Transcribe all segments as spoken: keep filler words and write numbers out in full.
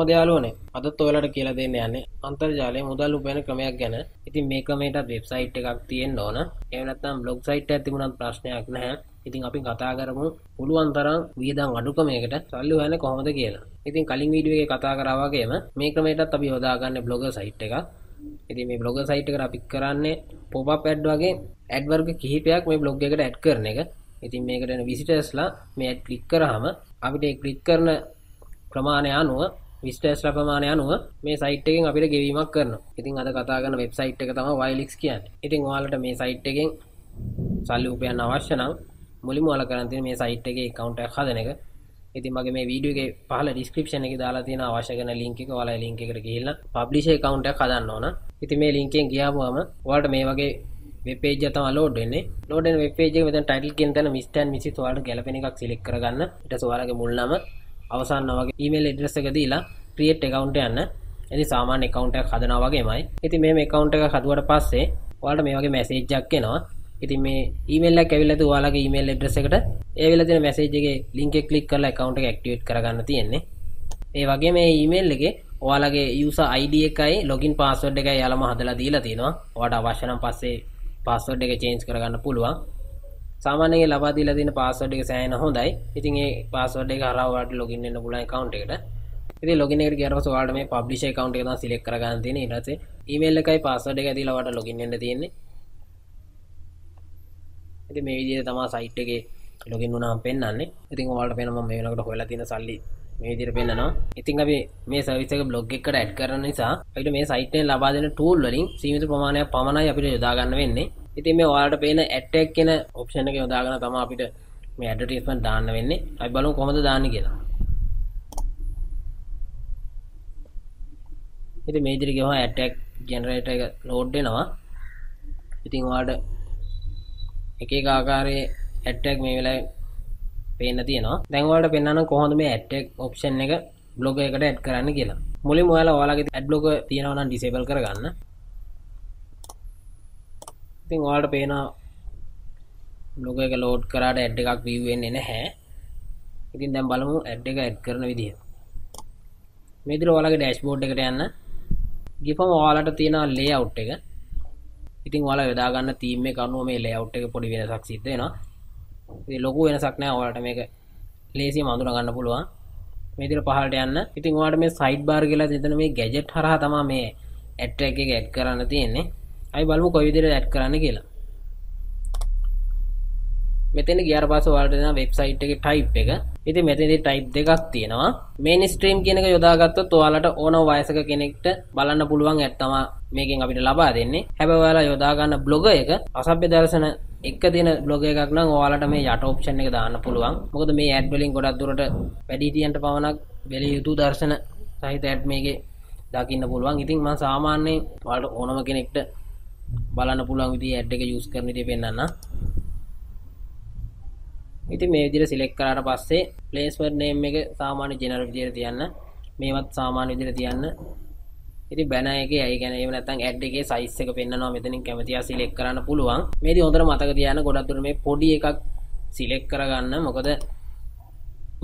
හැමදයාලුවන අදත් ඔයාලට කියලා දෙන්න යන්නේ අන්තර්ජාලයේ මුදල් උපයන ක්‍රමයක් ගැන. ඉතින් මේක මේකට වෙබ්සයිට් එකක් තියෙන්න ඕන. එහෙම නැත්නම් බ්ලොග් සයිට් එකක් තිබුණත් ප්‍රශ්නයක් නැහැ. ඉතින් අපි කතා කරමු පුළුවන් තරම් වියදම් අඩුකමයකට සල්ලි හොයන්නේ කොහොමද කියලා. ඉතින් කලින් වීඩියෝ එකේ කතා කරා වගේම මේ ක්‍රමයටත් අපි යොදාගන්නේ බ්ලොගර් සයිට් එකක්. ඉතින් මේ බ්ලොගර් සයිට් එකට අපි කරන්නේ පොප් අප් ඇඩ් වගේ ඇඩ් වර්ග කිහිපයක් මේ බ්ලොග් එකට ඇඩ් කරන එක. ඉතින් මේකට එන විසිටර්ස්ලා මේ ඇඩ් ක්ලික් කරාම අපිට ඒ ක්ලික් කරන ප්‍රමාණය අනුව විසිටර්ස්ලා ප්‍රමාණය අනුව මේ සයිට් එකෙන් අපිට ගෙවීමක් කරනවා. ඉතින් අද කතා කරන වෙබ්සයිට් එක තමයි Wylix කියන්නේ. ඉතින් ඔයාලට මේ සයිට් එකෙන් සල්ලි උපයන්න අවශ්‍ය නම් මුලින්ම ඔයාලා කරන්න තියෙන්නේ මේ සයිට් එකේ account එකක් හදන එක. ඉතින් මගේ මේ වීඩියෝ එකේ පහළ description එකේ දාලා තියෙන අවශ්‍ය කරන link එක ඔයාලා ඒ link එකට ගිහිල්ලා publish account එකක් හදන්න ඕන. ඉතින් මේ link එකෙන් ගියාම ඔයාලට මේ වගේ web page එක තමයි load වෙන්නේ. load වෙන web page එකේ මෙතන title කියන තැන Mister and Missus ඔයාලට ගැලපෙන එකක් select කරගන්න. ඊට පස්සේ ඔයාලගේ මුල් නම, අවසාන නම වගේ email address එක දීලා create account යන්න. එනි සාමාන්‍ය account එකක් හදනවා වගේමයි. ඉතින් මේ account එක හදුවට පස්සේ ඔයාලට මේ වගේ message එකක් එනවා. ඉතින් මේ ඊමේල් එකක් ඇවිල්ලා තු ඔයාලගේ ඊමේල් ඇඩ්‍රස් එකට ඒ වෙලා තියෙන මැසේජ් එකේ link එක click කරලා account එක activate කරගන්න තියෙන්නේ. ඒ වගේම මේ ඊමේල් එකේ ඔයාලගේ user I D එකයි login password එකයි යාලම හදලා දීලා තියෙනවා. ඔයාට අවශ්‍ය නම් පස්සේ password එක change කරගන්න පුළුවන්. සාමාන්‍යයෙන් ලබා දීලා තියෙන password එක සෑහෙන හොඳයි. ඉතින් ඒ password එක හරහා ඔයාලට login වෙන්න පුළුවන් account එකට. ඉතින් login එකට ගියාට පස්සේ ඔයාලට මේ publish account එක තමයි select කරගන්න තියෙන්නේ. ඊට පස්සේ email එකයි password එකයි දීලා ඔයාලට login වෙන්න තියෙන්නේ. ඉතින් මේ විදිහට තමයි සයිට් එකේ ලොගින් වුණාම පෙන්වන්නේ. ඉතින් ඔයාලට පේනවා මම මේ වෙනකොට හොයලා තියෙන සල්ලි මේ විදිහට පෙන්වනවා. ඉතින් අපි මේ සර්විස් එක බ්ලොග් එකකට ඇඩ් කරන නිසා අපිට මේ සයිට් එකෙන් ලබා දෙන ටූල් වලින් සීමිත ප්‍රමාණයක් පමණයි අපිට යොදා ගන්න වෙන්නේ. ඉතින් මේ ඔයාලට පේන ඇඩ් ටැග් කියන ඔප්ෂන් එක යොදාගෙන තමයි අපිට මේ ඇඩ්වර්ටයිස්මන්ට් දාන්න වෙන්නේ. අපි බලමු කොහොමද දාන්නේ කියලා. ඉතින් මේ විදිහට ගියාම ඇඩ් ටැග් ජෙනරේටර් එක ලෝඩ් වෙනවා. ඉතින් ඔයාලට एक एक आकार एटैग मे वेला पेन तीयනවා. දැන් ඔයාලට පෙන්වන්න කොහොමද මේ ඇටැග් ඔප්ෂන් එක බ්ලොග් එකකට ඇඩ් කරන්න කියලා. මුලින්ම ඔයාලා ඔයාලගේ ඇඩ් බ්ලොග් තියෙනවා නම් ඩිසේබල් කරගන්න. ඉතින් ඔයාලට පේනවා බ්ලොග් එක ලෝඩ් කරාට ඇඩ් එකක් view වෙන්නේ නැහැ. ඉතින් දැන් බලමු ඇඩ් එක ඇඩ් කරන විදිය. මේ විදිහට ඔයාලගේ ඩෑෂ්බෝඩ් එකට යන්න. ගිහම ඔයාලට තියෙනවා ලේඅවුට් එක. ඉතින් ඔයාලා යොදා ගන්න තීම් එක අනුව මේ ලේඅවුට් එක පොඩි වෙනසක් සිද්ධ වෙනවා. ඉතින් ලොකු වෙනසක් නැහැ. ඔයාලට මේක ලේසියෙන් අඳුන ගන්න පුළුවන්. මේ විදිහට පහළට යන්න. ඉතින් ඔයාලට මේ සයිඩ් බාර් කියලා තියෙන මේ ගැජට් හරහා තමයි මේ ඇඩ් ටැග් එක ඇඩ් කරන්න තියෙන්නේ. අපි බලමු කොයි විදිහට ඇඩ් කරන්න කියලා. මෙතන ගියාට පස්සේ ඔයාලට එන වෙබ්සයිට් එකේ ටයිප් එක. ඉතින් මෙතනදී ටයිප් දෙකක් තියෙනවා. මේන් ස්ට්‍රීම් කියන එක යොදාගත්තොත් ඔයාලට ඕනම වයසක කෙනෙක්ට බලන්න පුළුවන් ඇඩ් තමයි මේකෙන් අපිට ලබා දෙන්නේ. හැබැයි ඔයාලා යොදා ගන්න බ්ලොග් එක අසභ්‍ය දර්ශන එක දෙන බ්ලොග් එකක් නම් ඔයාලට මේ යට ඔප්ෂන් එක දාන්න පුළුවන්. මොකද මේ ඇඩ් වලින් ගොඩක් දුරට වැඩිහිටියන්ට පමණක් බැලිය යුතු දර්ශන සහිත ඇඩ් මේකේ දකින්න පුළුවන්. ඉතින් මම සාමාන්‍යයෙන් ඔයාලට ඕනම කෙනෙක්ට බලන්න පුළුවන් විදිහේ ඇඩ් එක යූස් කරන විදිහ පෙන්නන්න. ඉතින් මේ විදිහට සිලෙක්ට් කරාට පස්සේ ප්ලේස්මන්ට් නේම් එක සාමාන්‍ය ජෙනරල් විදිහට තියන්න. මේවත් සාමාන්‍ය විදිහට තියන්න. ඉතින් බැනර් එකේ අය කියන්නේ එහෙම නැත්නම් ඇඩ් එකේ සයිස් එක පෙන්නනවා. මෙතනින් කැමති ආ සිලෙක්ට් කරන්න පුළුවන්. මේදී හොඳට මතක තියාගන්න ගොඩක් දුර මේ පොඩි එකක් සිලෙක්ට් කරගන්න. මොකද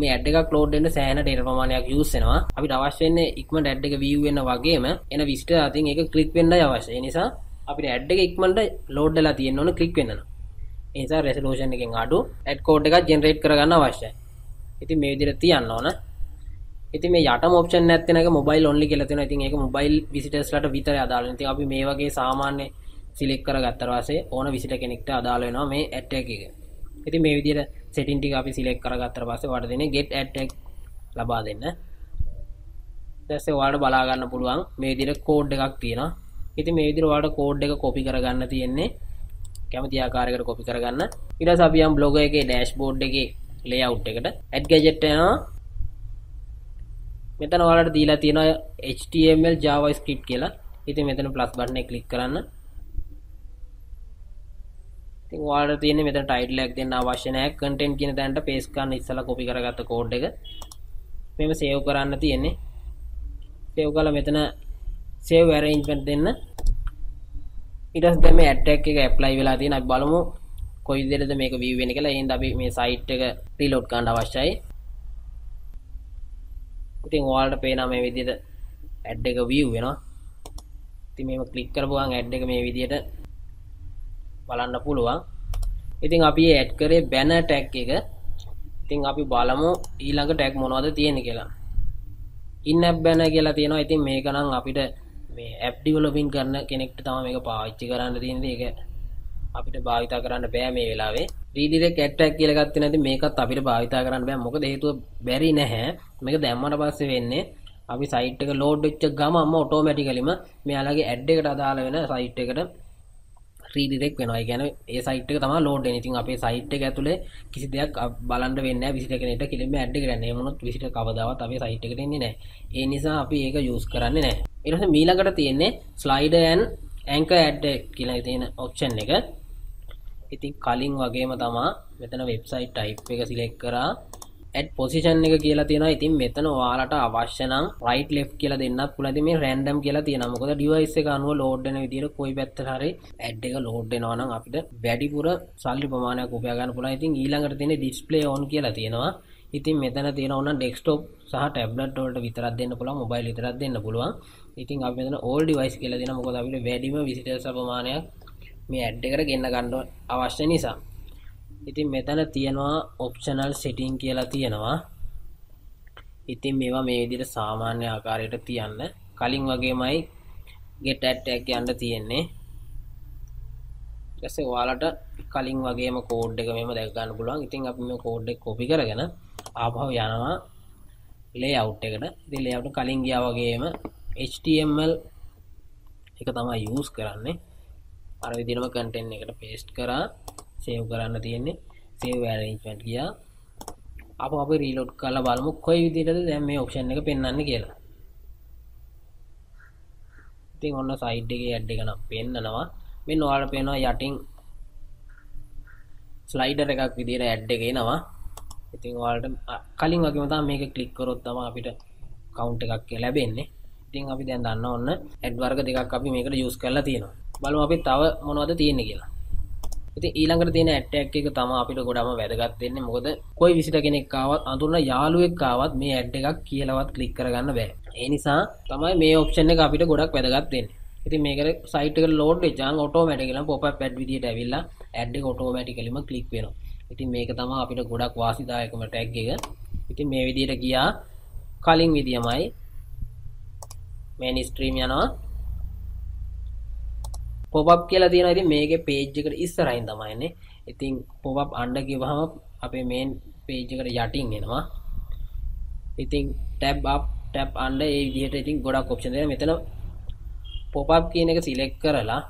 මේ ඇඩ් එකක් ලෝඩ් වෙන්න සෑහෙන ඩේටා ප්‍රමාණයක් යූස් වෙනවා. අපිට අවශ්‍ය වෙන්නේ ඉක්මනට ඇඩ් එක view වෙන වගේම එන විස්තර අතින් ඒක ක්ලික් වෙන්නයි අවශ්‍ය. ඒ නිසා අපිට ඇඩ් එක ඉක්මනට ලෝඩ් වෙලා තියෙන්න ඕන ක්ලික් වෙන්න. ඒ නිසා රෙසලූෂන් එකෙන් අඩු ඇඩ් කෝඩ් එකක් ජෙනරේට් කරගන්න අවශ්‍යයි. ඉතින් මේ විදිහට තියන්න ඕන. ඉතින් මේ යටම ඔප්ෂන් නැත්නම් එක මොබයිල් ඔන්ලි කියලා තියෙනවා. ඉතින් ඒක මොබයිල් විසිටර්ස්ලාට විතරයි අදාළ වෙන. ඉතින් අපි මේ වගේ සාමාන්‍ය සිලෙක්ට් කරගත්තාට පස්සේ ඕන විසිටර් කෙනෙක්ට අදාළ වෙනවා මේ ඇඩ් ටැග් එක. ඉතින් මේ විදිහට සෙටින් ටික අපි සිලෙක්ට් කරගත්තාට පස්සේ ඔයාලට දෙන්නේ get ad tag ලබා දෙන්න. ඊට පස්සේ ඔයාලට බලා ගන්න පුළුවන් මේ විදිහට කෝඩ් එකක් තියෙනවා. ඉතින් මේ විදිහට ඔයාලට කෝඩ් එක copy කරගන්න තියෙන්නේ. කැමති ආකාරයකට copy කරගන්න. ඊට පස්සේ අපි යම් blog එකේ dashboard එකේ layout එකට ad gadget යනවා. මෙතන ඔයාලට දීලා තියෙනවා H T M L JavaScript කියලා. ඉතින් මෙතන plus button එක click කරන්න. ඉතින් ඔයාලට තියෙන්නේ මෙතන title එකක් දෙන්න අවශ්‍ය නැහැ. content කියන තැනට paste කරන්න ඉස්සලා copy කරගත්ත code එක. මේව save කරන්න තියෙන්නේ. save කරලා මෙතන save arrangement දෙන්න. ඊට පස්සේ දැන් මේ ad tag එක apply වෙලා තියෙන. අපි බලමු කොයි විදිහටද මේක view වෙන්නේ කියලා. එහෙනම් අපි මේ site එක reload කරන්න අවශ්‍යයි. ඉතින් ඔයාලට පේනවා මේ විදිහට ඇඩ් එක view වෙනවා. ඉතින් මේව ක්ලික් කරපුවා නම් ඇඩ් එක මේ විදිහට බලන්න පුළුවන්. ඉතින් අපි ඇඩ් කරේ බැනර් ටැග් එක. ඉතින් අපි බලමු ඊළඟ ටැග් මොනවද තියෙන්නේ කියලා. in app banner කියලා තියෙනවා. ඉතින් මේක නම් අපිට මේ app developing කරන කෙනෙක්ට තමයි මේක පාවිච්චි කරන්න තියෙන්නේ. ඒක අපිට භාවිතා කරන්න බෑ මේ වෙලාවේ. redirect ad tag කියලා ගත්තේ නැති මේකත් අපිට භාවිතා කරන්න බෑ. මොකද හේතුව බැරි නැහැ. මේක දැම්මට පස්සේ වෙන්නේ අපි සයිට් එක ලෝඩ් වෙච්ච ගමන්ම ඔටෝමැටිකලිම මෙයාලගේ ad එකට අදාළ වෙන සයිට් එකට redirect වෙනවා. ඒ කියන්නේ ඒ සයිට් එක තමයි ලෝඩ් වෙන්නේ. ඉතින් අපේ සයිට් එක ඇතුලේ කිසි දෙයක් බලන්න වෙන්නේ නැහැ. විසිට කෙනෙක්ට කිලින්ම ad එක ගන්න. ඒ මොනොත් විසිට කවදාවත් අපේ සයිට් එකට එන්නේ නැහැ. ඒ නිසා අපි ඒක use කරන්නේ නැහැ. ඊට පස්සේ මීළඟට තියෙන්නේ slider and anchor ad කියලා තියෙන option එක. ඉතින් කලින් වගේම තමයි මෙතන වෙබ්සයිට් ටයිප් එක සිලෙක්ට් කරා ඇඩ් පොසිෂන් එක කියලා තියෙනවා. ඉතින් මෙතන ඔයාලට අවශ්‍ය නම් රයිට් ලෙෆ්ට් කියලා දෙන්නත් පුළුවන්. ඉතින් මේ රෑන්ඩම් කියලා තියෙනවා. මොකද ඩිවයිස් එක අනුව ලෝඩ් වෙන විදියට කොයි පැත්තට හරි ඇඩ් එක ලෝඩ් වෙනවා නම් අපිට වැඩිපුර සල්ලි ප්‍රමාණයක් උපයා ගන්න පුළුවන්. ඉතින් ඊළඟට තියෙන ඩිස්ප්ලේ ඕන් කියලා තියෙනවා. ඉතින් මෙතන තියෙනවා නම් ඩෙස්ක්ටොප් සහ ටැබ්ලට් වලට විතරක් දෙන්න පුළුවන්, මොබයිල් විතරක් දෙන්න පුළුවන්. ඉතින් අපි මෙතන ඕල් ඩිවයිස් කියලා දෙනවා. මොකද අපිට වැඩිම විසිටර්ස් ප්‍රමාණයක් මේ ඇඩ් එකට ගෙන්න ගන්න අවශ්‍ය නිසා. ඉතින් මෙතන තියෙනවා optional setting කියලා තියෙනවා. ඉතින් මේවා මේ විදිහට සාමාන්‍ය ආකාරයට තියන්න. කලින් වගේමයි get ad tag කියන්න තියෙන්නේ. ඊට පස්සේ ඔයාලට කලින් වගේම කෝඩ් එක මෙහෙම දැක ගන්න පුළුවන්. ඉතින් අපි මේ කෝඩ් එක copy කරගෙන ආපහු යනවා layout එකට. ඉතින් layout කලින් ගියා වගේම H T M L එක තමයි use කරන්නේ. අර විදිහම content එකට paste කරා save කරන්න තියෙන්නේ. save arrangement ගියා. අපෝ අපි reload කරලා බලමු කොයි විදිහටද දැන් මේ option එක පෙන්වන්නේ කියලා. ඉතින් ඔන්න side එකේ add එක නම් පෙන්නනවා. මෙන්න ඔයාලා පේනවා යටින් slider එකක් විදිහට add එක එනවා. ඉතින් ඔයාලට කලින් වගේම තමයි මේක click කරොත් තමයි අපිට count එකක් ලැබෙන්නේ. ඉතින් අපි දැන් දන්නවා ඔන්න add වර්ග දෙකක් අපි මේකට use කරලා තියෙනවා. බලමු අපි තව මොනවද තියෙන්නේ කියලා. ඉතින් ඊළඟට තියෙන ඇඩ් ටැග් එක තමයි අපිට ගොඩම වැදගත් වෙන්නේ. මොකද કોઈ විසිට කෙනෙක් ආවත් අඳුරන යාළුවෙක් ආවත් මේ ඇඩ් එකක් කියලාවත් ක්ලික් කරගන්න බෑ. ඒ නිසා තමයි මේ ඔප්ෂන් එක අපිට ගොඩක් වැදගත් වෙන්නේ. ඉතින් මේකට සයිට් එකට ලෝඩ් වෙච්චාම ඔටෝමැටිකලිම pop up ad විදියට ඇවිල්ලා ඇඩ් එක ඔටෝමැටිකලිම ක්ලික් වෙනවා. ඉතින් මේක තමයි අපිට ගොඩක් වාසිදායකම ටැග් එක. ඉතින් මේ විදියට ගියා කලින් විදියමයි main stream යනවා. pop up කියලා තියෙනවා. ඉතින් මේකේ page එකට ඉස්සරහින් තමයි එන්නේ. ඉතින් pop up under ගිවහම අපේ main page එකට යටින් එනවා. ඉතින් tab up tab under ඒ විදිහට ඉතින් ගොඩක් option දෙනවා. මෙතන pop up කියන එක select කරලා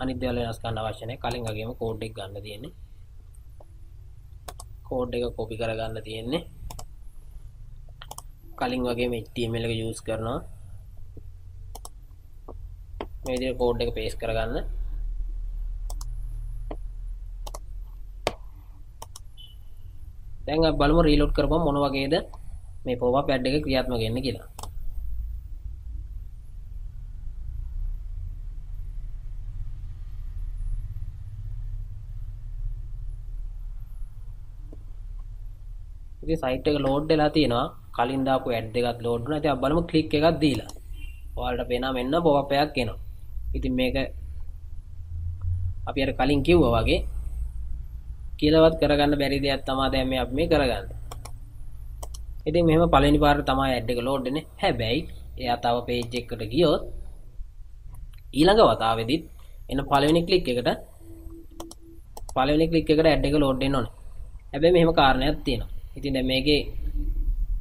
අනිත් දේවල් වෙනස් කරන්න අවශ්‍ය නැහැ. කලින් වගේම code එක ගන්න තියෙන්නේ. code එක copy කරගන්න තියෙන්නේ. කලින් වගේම H T M L එක use කරනවා. මේ විදිහට කෝඩ් එක paste කරගන්න. දැන් අපි බලමු reload කරපුවම මොන වගේද මේ pop up ad එක ක්‍රියාත්මක වෙන්නේ කියලා. ඉතින් site එක load වෙලා තියෙනවා. කලින් දාපු ad එකත් load වුණා. ඉතින් අපි බලමු click එකක් දීලා. ඔයාලට පේනවා මෙන්න pop up එකක් එනවා. ඉතින් මේක අපි අර කලින් කිව්වා වගේ කියලාවත් කරගන්න බැරි දෙයක් තමයි දැන් මේ අපි මේ කරගන්නේ. ඉතින් මෙහෙම පළවෙනි පාරට තමයි ඇඩ් එක ලෝඩ් වෙන්නේ. හැබැයි එයා තව page එකකට ගියොත් ඊළඟ වතාවෙදිත් එන පළවෙනි click එකට පළවෙනි click එකට ඇඩ් එක ලෝඩ් වෙන්න ඕනේ. හැබැයි මෙහෙම කාරණයක් තියෙනවා. ඉතින් දැන් මේකේ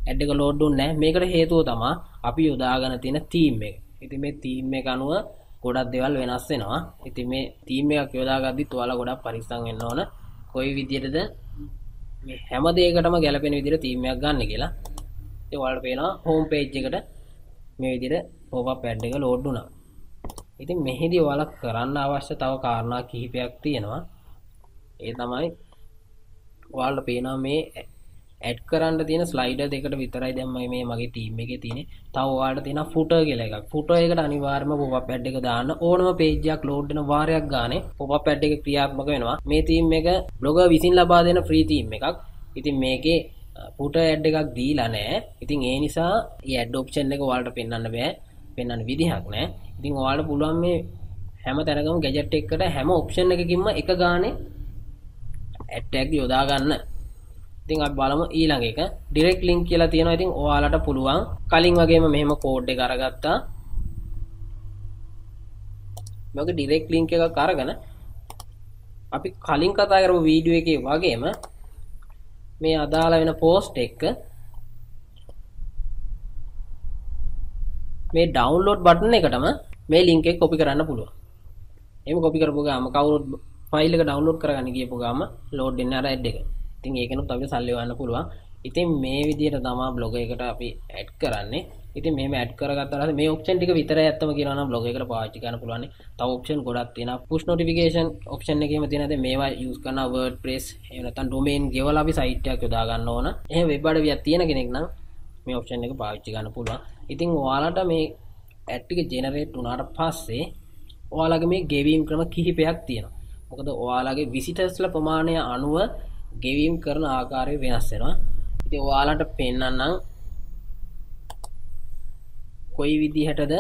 ඇඩ් එක ලෝඩ් වුන්නේ නැහැ. මේකට හේතුව තමයි අපි යොදාගෙන තියෙන theme එක. ඉතින් මේ theme එක අනුව ගොඩක් දේවල් වෙනස් වෙනවා. ඉතින් මේ තීම් එකක් යොදාගද්දිත් ඔයාලා ගොඩක් පරිස්සම් වෙන්න ඕන. කොයි විදියටද මේ හැම දෙයකටම ගැලපෙන විදියට තීම් එකක් ගන්න කියලා. ඉතින් ඔයාලට පේනවා හෝම් page එකට මේ විදියට pop up ad එක load වුණා. ඉතින් මෙහිදී ඔයාලා කරන්න අවශ්‍ය තව කාරණා කිහිපයක් තියෙනවා. ඒ තමයි ඔයාලට පේනවා මේ add කරන්න තියෙන ස්ලයිඩර් දෙකට විතරයි දැන් මේ මගේ ටීම් එකේ තියෙන්නේ. තව ඔයාලට තියෙනවා footer කියලා එකක්. footer එකට අනිවාර්යයෙන්ම pop up ad එක දාන්න. ඕනම page එකක් load වෙන වාරයක් ගානේ pop up ad එක ක්‍රියාත්මක වෙනවා. මේ ටීම් එක blogger විසින් ලබා දෙන free ටීම් එකක්. ඉතින් මේකේ පුට ඇඩ් එකක් දීලා නැහැ. ඉතින් ඒ නිසා මේ ඇඩ් ඔප්ෂන් එක ඔයාලට පෙන්වන්න බෑ. පෙන්වන්න විදිහක් නැහැ. ඉතින් ඔයාලට පුළුවන් මේ හැම තැනකම ගැජට් එකකට හැම ඔප්ෂන් එකකින්ම එක ගානේ ඇඩ් ටැග් යොදා ගන්න. ඉතින් අපි බලමු ඊළඟ එක ඩිරෙක්ට් ලින්ක් කියලා තියෙනවා. ඉතින් ඔයාලට පුළුවන් කලින් වගේම මෙහෙම කෝඩ් එක අරගත්තා. මේක ඩිරෙක්ට් ලින්ක් එකක් අරගෙන අපි කලින් කතා කරපු වීඩියෝ එකේ වගේම මේ අදාළ වෙන පෝස්ට් එක මේ ඩවුන්ලෝඩ් බටන් එකටම මේ ලින්ක් එක කොපි කරන්න පුළුවන්. එහෙම කොපි කරපු ගාම කවුරුත් ෆයිල් එක ඩවුන්ලෝඩ් කරගන්න ගියපු ගාම ලෝඩ් වෙන අර ඇඩ් එක. ඉතින් ඒකනොත් අපි සල්ලි හොයන්න පුළුවන්. ඉතින් මේ විදිහට තමයි බ්ලොග් එකට අපි ඇඩ් කරන්නේ. ඉතින් මෙහෙම ඇඩ් කරගත්තාට පස්සේ මේ ඔප්ෂන් ටික විතරයි ඇත්තම කියනවා නම් බ්ලොග් එකට පාවිච්චි කරන්න පුළුවන්. තව ඔප්ෂන් ගොඩක් තියෙනවා. push notification ඔප්ෂන් එකේම තියෙනවා. දැන් මේවා යූස් කරනවා WordPress එහෙම නැත්නම් domain ගෙවලා අපි site එකක් යොදා ගන්න ඕන. එහෙම web අඩවියක් තියෙන කෙනෙක් නම් මේ ඔප්ෂන් එක පාවිච්චි කරන්න පුළුවන්. ඉතින් ඔයාලට මේ ඇඩ් ටික ජෙනරේට් වුණාට පස්සේ ඔයාලගේ මේ ගෙවීම් ක්‍රම කිහිපයක් තියෙනවා. මොකද ඔයාලගේ විසිටර්ස්ලා ප්‍රමාණය අනුව ගෙවීම් කරන ආකාරය වෙනස් වෙනවා. ඉතින් ඔයාලට පෙන්නන්නම් කොයි විදිහටද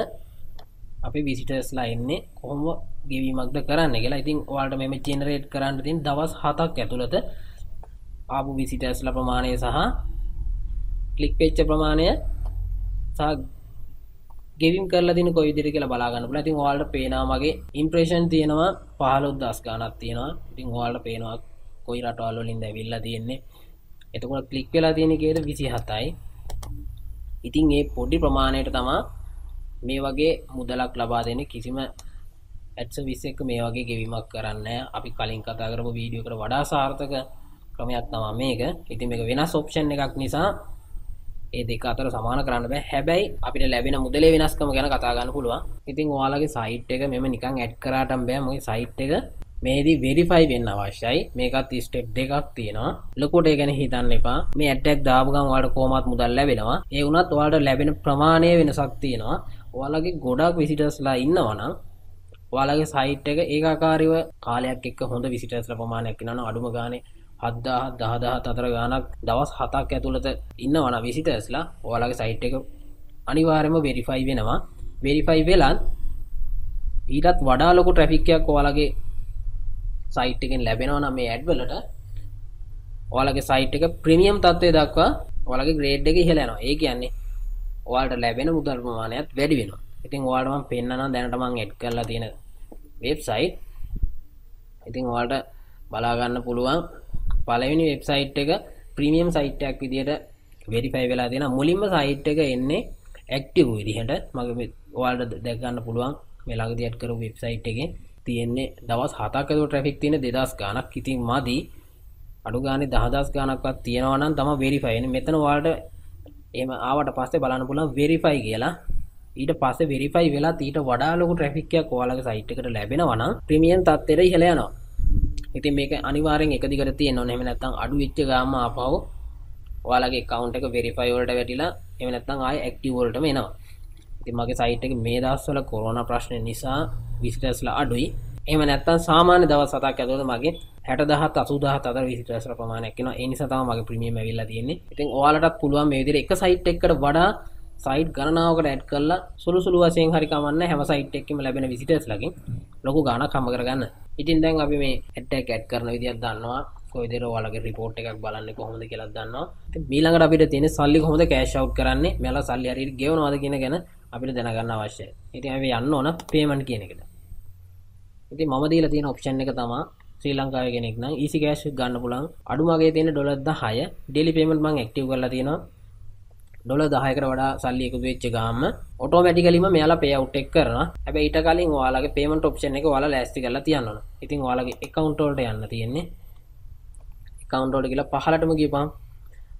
අපි විසිටර්ස්ලා ඉන්නේ කොහොම ගෙවීමක්ද කරන්න කියලා. ඉතින් ඔයාලට මේ මේ ජෙනරේට් කරන්න තියෙන දවස් හතක් ඇතුළත ආපු විසිටර්ස්ලා ප්‍රමාණය සහ ක්ලික් වෙච්ච ප්‍රමාණය සහ ගෙවීම් කරලා දින කොයි විදිහට කියලා බලා ගන්න පුළුවන්. ඉතින් ඔයාලට පේනවා මගේ ඉම්ප්‍රෙෂන් තියෙනවා පහළොස් දහස් ගණනක් තියෙනවා. ඉතින් ඔයාලට පේනවා කොයි රටවල් වලින්ද ඇවිල්ලා තියෙන්නේ. එතකොට ක්ලික් වෙලා තියෙන කේද විසිහතයි. ඉතින් මේ පොඩි ප්‍රමාණයට තමයි මේ වගේ මුදලක් ලබා දෙන්නේ. කිසිම ඇඩ්සර්විස් එක මේ වගේ ගෙවීමක් කරන්නේ අපි කලින් කතා කරපු වීඩියෝ එකට වඩා සාර්ථක ක්‍රමයක් තමයි මේක. ඉතින් මේක වෙනස් ඔප්ෂන් එකක් නිසා ඒ දෙක අතර සමාන කරන්න බෑ. හැබැයි අපිට ලැබෙන මුදලේ වෙනස්කම ගැන කතා ගන්න පුළුවන්. ඉතින් ඔයාලගේ සයිට් එක මෙම නිකන් ඇඩ් කරාටම බෑ. මොකද සයිට් එක මේදී වෙරිෆයි වෙන්න අවශ්‍යයි. මේකත් ස්ටෙප් දෙකක් තියෙනවා. ලොකුට ඒ ගැන හිතන්න එපා. මේ ඇඩ් එකක් දාපු ගමන් ඔයාලට කොහොමවත් මුදල් ලැබෙනවා. ඒ වුණත් ඔයාලට ලැබෙන ප්‍රමාණය වෙනසක් තියෙනවා. ඔයාලගේ ගොඩක් විසිටර්ස්ලා ඉන්නවා නම් ඔයාලගේ සයිට් එක ඒකාකාරීව කාලයක් එක්ක හොඳ විසිටර්ස්ලා ප්‍රමාණයක් ඉන්නවා නම් අඩුම ගානේ හත් දහස් දහ දහස් අතර ගාණක් දවස් හතක් ඇතුළත ඉන්නවා නම් විසිටර්ස්ලා ඔයාලගේ සයිට් එක අනිවාර්යයෙන්ම වෙරිෆයි වෙනවා. වෙරිෆයි වෙලත් ඊටත් වඩා ලොකු ට්‍රැෆික් එකක් ඔයාලගේ සයිට් එකෙන් ලැබෙනවා නම් මේ ඇඩ් වලට ඔයාලගේ සයිට් එක ප්‍රීමියම් තත්ත්වයේ දක්වා ඔයාලගේ ග්‍රේඩ් එක ඉහළ යනවා. ඒ කියන්නේ ඔයාලට ලැබෙන මුදල් ප්‍රමාණයත් වැඩි වෙනවා. ඉතින් ඔයාලට මම පෙන්නනවා දැනට මම ඇඩ් කරලා තියෙන වෙබ්සයිට්. ඉතින් ඔයාලට බලා ගන්න පුළුවන් පළවෙනි වෙබ්සයිට් එක ප්‍රීමියම් සයිට් එකක් විදිහට වෙරිෆයි වෙලා තියෙනවා. මුලින්ම සයිට් එක එන්නේ ඇක්ටිව් විදිහට. මගේ ඔයාලට දැක ගන්න පුළුවන් මේ ළඟදී ඇඩ් කරපු වෙබ්සයිට් එකේ තියෙන්නේ දවස් හතක් අතර ට්‍රැෆික් තියෙන දෙදාස් ගාණක්. ඉතින් මදි අඩු ගානේ දහදාස් ගාණක්වත් තියෙනවා නම් තමයි වෙරිෆයි වෙන්නේ. මෙතන ඔයාලට එහෙම ආවට පස්සේ බලන්න පුළුවන් වෙරිෆයි කියලා. ඊට පස්සේ වෙරිෆයි වෙලත් ඊට වඩා ලොකු ට්‍රැෆික් එකක් ඔයාලගේ සයිට් එකට ලැබෙනවා නම් ප්‍රීමියම් තත්ත්වයට ඉහළ යනවා. ඉතින් මේක අනිවාර්යෙන් එක දිගට තියෙන්න ඕනේ. එහෙම නැත්නම් අඩු වෙච්ච ගාම ආපහු ඔයාලගේ account එක වෙරිෆයි වලට වැටිලා එහෙම නැත්නම් ආයෙ active වලටම එනවා. ඉතින් මගේ සයිට් එක මේ දවස්වල කොරෝනා ප්‍රශ්නේ නිසා විසිටර්ස්ලා අඩුයි. එහෙම නැත්නම් සාමාන්‍ය දවස් හතක් ඇතුළත මගේ හැට දහස් අසූ දහස් අතර විසිටර්ස්ලා ප්‍රමාණයක් එනවා. ඒ නිසා තමයි මගේ ප්‍රීමියම් ඇවිල්ලා තියෙන්නේ. ඉතින් ඔයාලටත් පුළුවන් මේ විදිහට එක සයිට් එකකට වඩා සයිට් ගණනාවකට ඇඩ් කරලා සුළු සුළු වශයෙන් හරි කමන්නේ හැම සයිට් එකකම ලැබෙන විසිටර්ස්ලාගෙන් ලොකු ගාණක් හම්බ කරගන්න. ඉතින් දැන් අපි මේ ඇඩ් එක ඇඩ් කරන විදියක් දන්නවා. කොයි විදිහට ඔයාලගේ report එකක් බලන්නේ කොහොමද කියලා දන්නවා. ඉතින් ඊළඟට අපිට තියෙන සල්ලි කොහොමද cash out කරන්නේ? මෙයාලා සල්ලි හරියට ගෙවනවද කියන ගැන අපිට දැනගන්න අවශ්‍යයි. ඉතින් අපි යන්න ඕන payment කියන එකට. ඉතින් මම දීලා තියෙන option එක තමයි ශ්‍රී ලංකාවේ කෙනෙක් නම් easy cash ගන්න පුළුවන්. අඩුම වගේ තියෙන ඩොලර් දහය daily payment මම active කරලා තියෙනවා. ඩොලර් දහයකට වඩා සල්ලි එකතු වෙච්ච ගාම ඔටෝමැටිකලිම මෙයාලා pay out එක කරනවා. හැබැයි ඊට කලින් ඔයාලගේ payment option එක ඔයාලා ලෑස්ති කරලා තියන්න ඕන. ඉතින් ඔයාලගේ account වලට යන්න තියෙන්නේ. account වලට ගිහලා පහළටම ගියපම්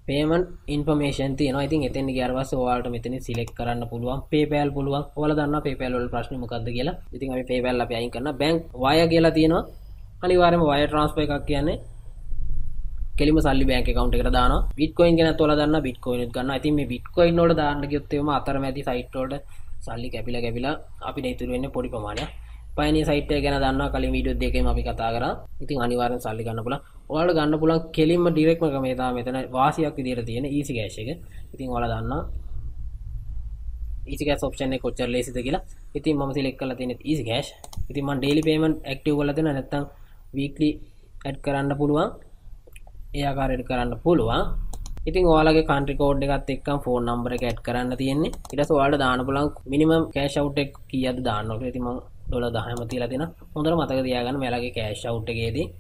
payment information තියෙනවා. ඉතින් එතෙන් ගියාට පස්සේ ඔයාලට මෙතනින් select කරන්න පුළුවන් PayPal පුළුවන්. ඔයාලා දන්නවා PayPal වල ප්‍රශ්නේ මොකක්ද කියලා. ඉතින් අපි PayPal අපි අයින් කරනවා. bank wire කියලා තියෙනවා. අනිවාර්යයෙන්ම wire transfer එකක් කියන්නේ කෙලිම සල්ලි bank account එකට දානවා. bitcoin ගැනත් ඔයාලා දන්නවා bitcoin උත් ගන්නවා. ඉතින් මේ bitcoin වල දාන්න ගියොත් එවම අතරමැදි site වලට සල්ලි කැපිලා කැපිලා අපිට ඉතුරු වෙන්නේ පොඩි ප්‍රමාණයක්. पैन सैट ගැන දන්නවා කලින් වීඩියෝ දෙකේම අපි කතා කරා. ඉතින් අනිවාර්යෙන් සල්ලි ගන්න පුළුවන්. ඔයාලට ගන්න පුළුවන් කෙලින්ම ඩිරෙක්ට්ම ක්‍රමේ තමයි මෙතන වාසියක් විදියට තියෙන ඊසි කැෂ් එක. ඉතින් ඔයාලා දන්නවා ඊසි කැෂ් ඔප්ෂන් එක කොච්චර ලේසිද කියලා. ඉතින් මම සිලෙක්ට් කරලා තියෙන ඊසි කැෂ්. ඉතින් මම ඩේලි පේමන්ට් ඇක්ටිව් කරලා දෙනවා නැත්නම් වීක්ලි ඇඩ් කරන්න පුළුවන්. ඒ ආකාරයට කරන්න පුළුවන්. ඉතින් ඔයාලගේ කන්ට්‍රි කෝඩ් එකත් එක්කම ෆෝන් නම්බර් එක ඇඩ් කරන්න තියෙන්නේ. ඊට පස්සේ ඔයාලට දාන්න පුළුවන් මිනිමම් කැෂ් අවුට් එක කීයද දාන්න ඕනේ. ඉතින් මම डॉलर दहम तीला देना हमारे मतक दिया मेला के कैश आउट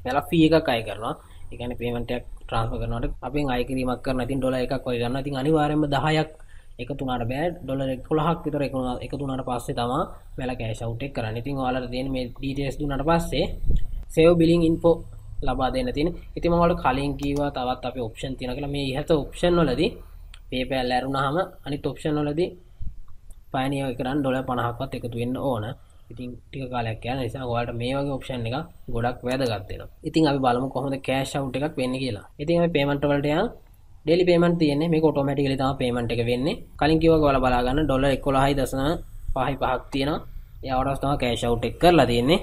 मेला फी का काय करना इकने पेमेंट ट्रांसफर करना आप आयकरी मक करना डॉलर एक कोई करना अनिवार्य में दहा एक तुना बे डॉलर एक खुला हाक एक तुना पास से तमा मेला कैश आउट कराने तीन वाला दिन में डीटेल्स तुना पास से सेव बिलिंग इन्फो लबा देना तीन इतने मैं खाली की तवा तपे ऑप्शन तीन मैं यह तो ऑप्शन वाली पेपैल ना हम अनेक ऑप्शन वाली पैन एक डॉलर पण हाक तेन ओन ඉතින් ටික කාලයක් යන නිසා ඔයාලට මේ වගේ ඔප්ෂන් එක ගොඩක් වැදගත් වෙනවා. ඉතින් අපි බලමු කොහොමද කැෂ් අවුට් එකක් වෙන්නේ කියලා. ඉතින් අපි පේමන්ට් වලට යන ඩේලි පේමන්ට් තියෙන්නේ. මේක ඔටෝමැටිකලි තමයි පේමන්ට් එක වෙන්නේ. කලින් කිව්වා ඔයාලා බලා ගන්න ඩොලර් එකොළහ දශම පහ පහක් තියෙනවා. එයාවට තමයි කැෂ් අවුට් එක කරලා තියෙන්නේ.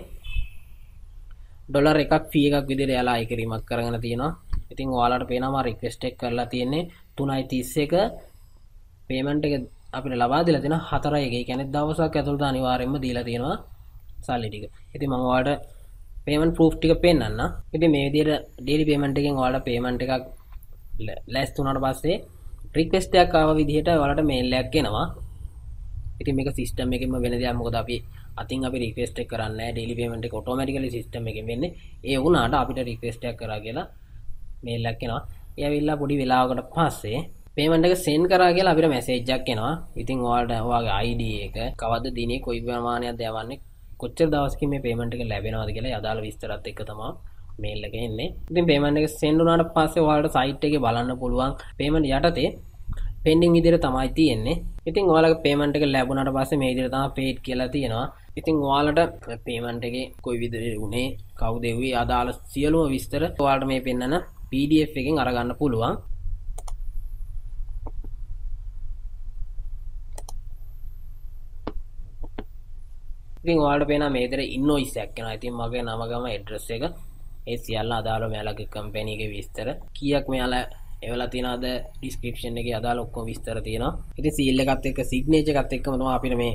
ඩොලර් එකක් ෆී එකක් විදිහට එයාලා අයිකරීමක් කරගෙන තියෙනවා. ඉතින් ඔයාලට පේනවා මා රික්වෙස්ට් එක කරලා තියෙන්නේ තුනයි තිස් එක පේමන්ට් එක අපිට ලබා දෙලා තියෙන හතරයි එක. ඒ කියන්නේ දවසක් ඇතුළත අනිවාර්යයෙන්ම දීලා තියෙනවා සල්ලි ටික. ඉතින් මම ඔයාලට payment proof ටික පෙන්නන්නම්. ඉතින් මේ විදිහට daily payment එකෙන් ඔයාලට payment එකක් ලැස්ති වුණාට පස්සේ request එකක් ආව විදිහට ඔයාලට mail එකක් එනවා. ඉතින් මේක system එකෙන්ම වෙන දෙයක්. මොකද අපි අතින් අපි request එක කරන්නේ නැහැ. daily payment එක automatically system එකෙන් වෙන්නේ. ඒ වුණාට අපිට request එකක් කරා කියලා mail එකක් එනවා. ඒ ඇවිල්ලා පොඩි වෙලාවකට පස්සේ पेमेंट के सेंड करा गया अभी मेसेज इतनी वाले ईडी कवद दी कोई देवा कुछ दवास की मैं पेमेंट के लभेन अदाल विस्तार तमाम मेल इतनी पेमेंट के सेंड पास वाले सैट के बल पुलवा पेमेंट याटते पेंडिंग तमाती इतनी वाले पेमेंट के लभन पास मे तमाम पेट के इतनी वाले पेमेंट के कोई उन्हें कवदेवी अदाल सीएल विस्तार वाले मे पेन पीडीएफ के अरगन पुलवा ඉතින් ඔයාලට පේනවා මේ විතර ඉන්වොයිස් එකක් එනවා. ඉතින් මගේ නම ගම ඇඩ්‍රස් එක ඒ සියල්ල අදාළව මෙයාලගේ කම්පැනි එකේ විස්තර කීයක් මෙයාලා එවලා තියනවාද ඩිස්ක්‍රිප්ෂන් එකේ අදාළ ඔක්කොම විස්තර තියෙනවා. ඉතින් සීල් එකත් එක්ක සිග්නේචර් එකත් එක්කම තමයි අපිට මේ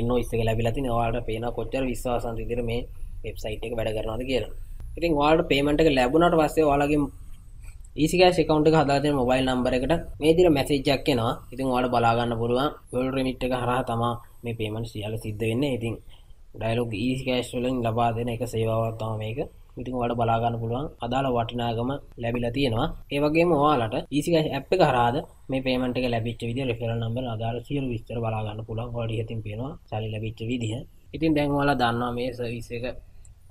ඉන්වොයිස් එක ලැබිලා තින්නේ. ඔයාලට පේනවා කොච්චර විශ්වාසන්ත විදිහට මේ වෙබ්සයිට් එක වැඩ කරනවද කියලා. ඉතින් ඔයාලට පේමන්ට් එක ලැබුණාට පස්සේ ඔයාලගේ ඊසි කැෂ් account එක හදලා තියෙන mobile number එකට මේ විදිහට message එකක් එනවා. ඉතින් ඔයාලා බලා ගන්න පුළුවන් Google Remit එක හරහා තමයි මේ payment සියල්ල සිද්ධ වෙන්නේ. ඉතින් डायलॉग ईजी कैश वलिन लबा देना एक सेवाවක් තමයි මේක. ඉතින් ඔයාලට බලා ගන්න පුළුවන් අදාළ වටිනාකම ලැබිලා තියෙනවා. ඒ වගේම ඔයාලට ඊසි කැෂ් ඇප් එක හරහාද මේ payment එක ලැබිච්ච විදිය referral number අදාළ සියලු විස්තර බලා ගන්න පුළුවන්. ඔයාලට ඉතින් පේනවා සල්ලි ලැබිච්ච විදිය. ඉතින් දැන් ඔයාලා දන්නවා මේ service එක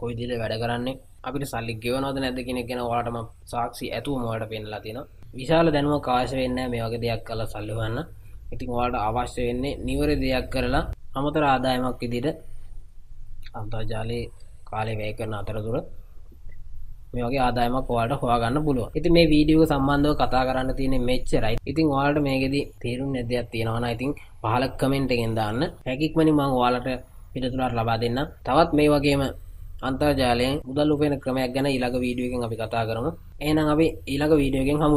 කොයි විදිහට වැඩ කරන්නේ. අපිට සල්ලි ගෙවනවද නැද්ද කියන එක ගැන ඔයාලට මම සාක්ෂි ඇතුවම ඔයාලට පෙන්නලා තියෙනවා. විශාල දැනුමක් අවශ්‍ය වෙන්නේ නැහැ මේ වගේ දෙයක් කරලා සල්ලි හොයන්න. ඉතින් ඔයාලට අවශ්‍ය වෙන්නේ නිවැරදි දෙයක් කරලා අමතර ආදායමක් විදිහට अंतर्जाले काले व्यय करना अतर दूर मे वगे आदाय होगा पुल इतनी मे वीडियो संबंध कथा करा तीन मेचर इतनी वालट मेगे तीर तीन थिंक वाल कमेंट हैकिक मनी मैं वालट पीड़ा बाधना तवात मे वगे अंतर्जाले उदल क्रम इलाग वीडियो गेम अभी कथा करूँ ऐना अभी इलाग वीडियो गेम हम